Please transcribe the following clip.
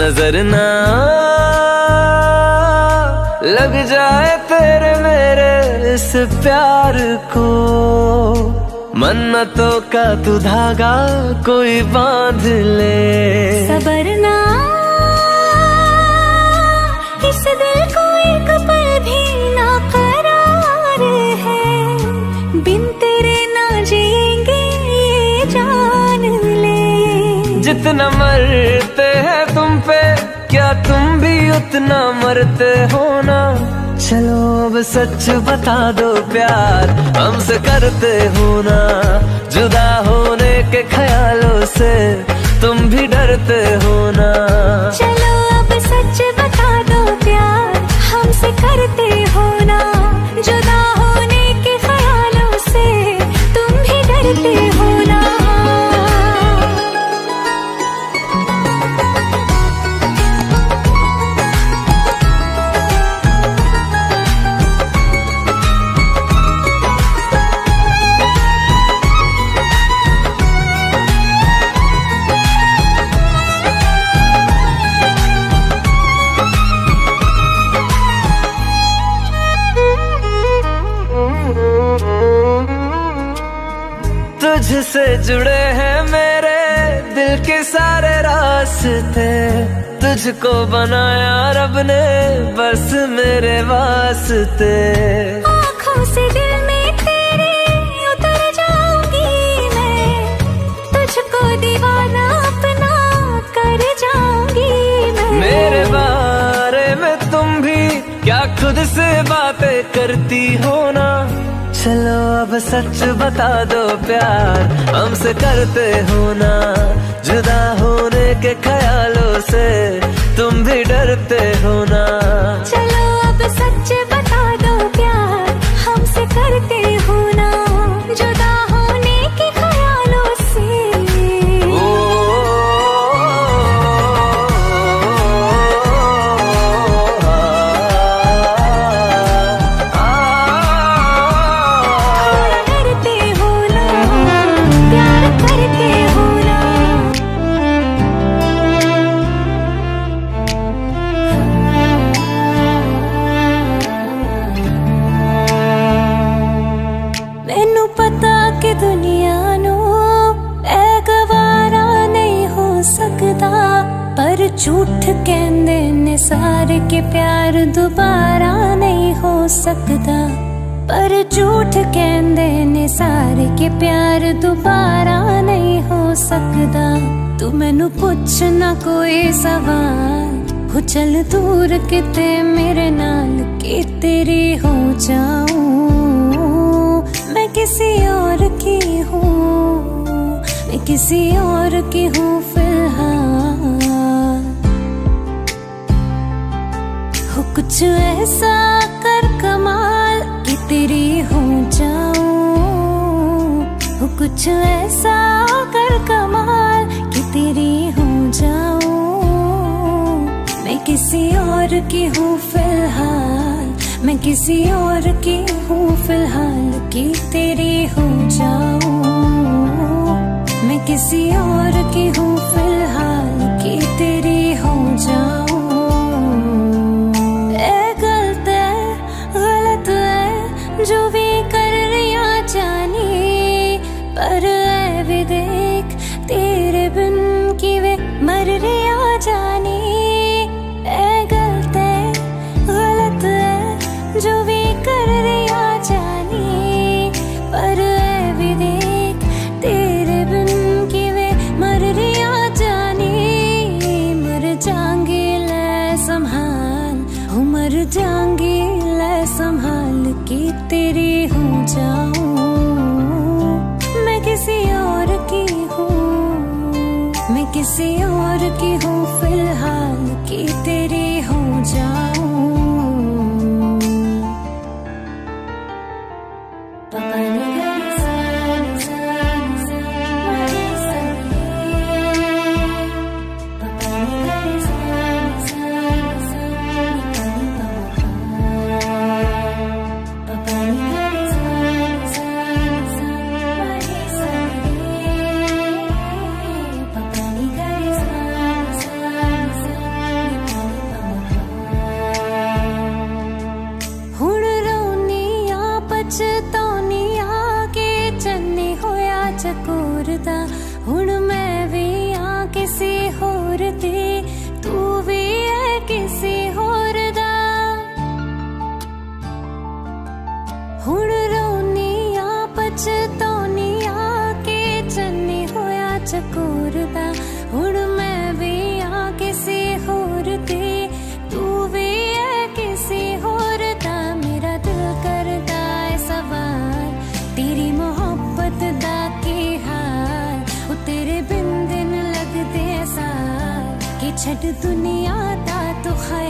नजर ना लग जाए तेरे मेरे इस प्यार को। मन्नतों का तू धागा कोई बांध ले, सबर ना इस दिल को एक पल भी ना करार है। बिन तेरे ना जिएंगे ये जान ले। जितना मरते हैं तुम पे क्या तुम भी उतना मरते हो ना? चलो अब सच बता दो प्यार हमसे करते हो ना? जुदा होने के ख्यालों से तुम भी डरते हो ना? चलो अब सच बता दो प्यार हमसे करते हो ना? जुदा होने के ख्यालों से तुम भी डरते हो ना? तुझसे जुड़े हैं मेरे दिल के सारे रास्ते, तुझको बनाया रब ने बस मेरे वास्ते। आँखों से दिल में तेरे उतर जाऊंगी मैं, तुझको दीवाना अपना कर जाऊंगी मैं। मेरे बारे में तुम भी क्या खुद से बातें करती हो ना? चलो अब सच बता दो प्यार हमसे करते हो ना? जुदा होने के ख्यालों से तुम भी डरते हो ना? चलो अब सच बता दो प्यार हमसे करते हो ना? जुदा होने के ख्यालों से झूठ कहंदे ने सारे के प्यार दोबारा नहीं हो सकता। पर झूठ कहंदे ने सारे के प्यार दोबारा नहीं हो सकता। तू मैनू पूछ ना कोई सवाल, हो चल दूर किते मेरे नाल कि तेरी हो जाऊं। मैं किसी और की हूँ, मैं किसी और की हूँ फिलहाल। कुछ ऐसा कर कमाल कि तेरी हो जाऊं, कुछ ऐसा कर कमाल कि तेरी हो जाऊं। मैं किसी और की हूँ फिलहाल, मैं किसी और की हूँ फिलहाल कि तेरी हो जाऊं। मैं किसी और की हूँ फिलहाल कि तेरी हो जाऊं। जो भी कर रिया जाने पर ऐ वे देख तेरे बिन की वे मर रिया जाने। ऐ गलत है जो भी कर रिया जाने पर ऐ वे देख तेरे बिन की वे मर रिया जाने। मर जाएंगे ले संभाल, हो मर जाएंगे ले संभाल कि तेरी हो जाऊं। मैं किसी और की हूँ, मैं किसी और की हूँ फिलहाल कि तेरी हो जाऊं। होर दा हुण मैं वी आं किसी होर दे, तू वी ऐ किसी होर दा। हुण रोनी आं पछतौनी आं के जन्नी होया चकोर दा, हुण मैं वी आं किसी होर दे, तू वी ऐ किसी होर दा। मेरा दिल करदा ऐ सवाल तेरी मोहब्बत दा की हाल, ओ तेरे बिन दिन लगदे साल, कि छड़ दुनिया दा तू खैर।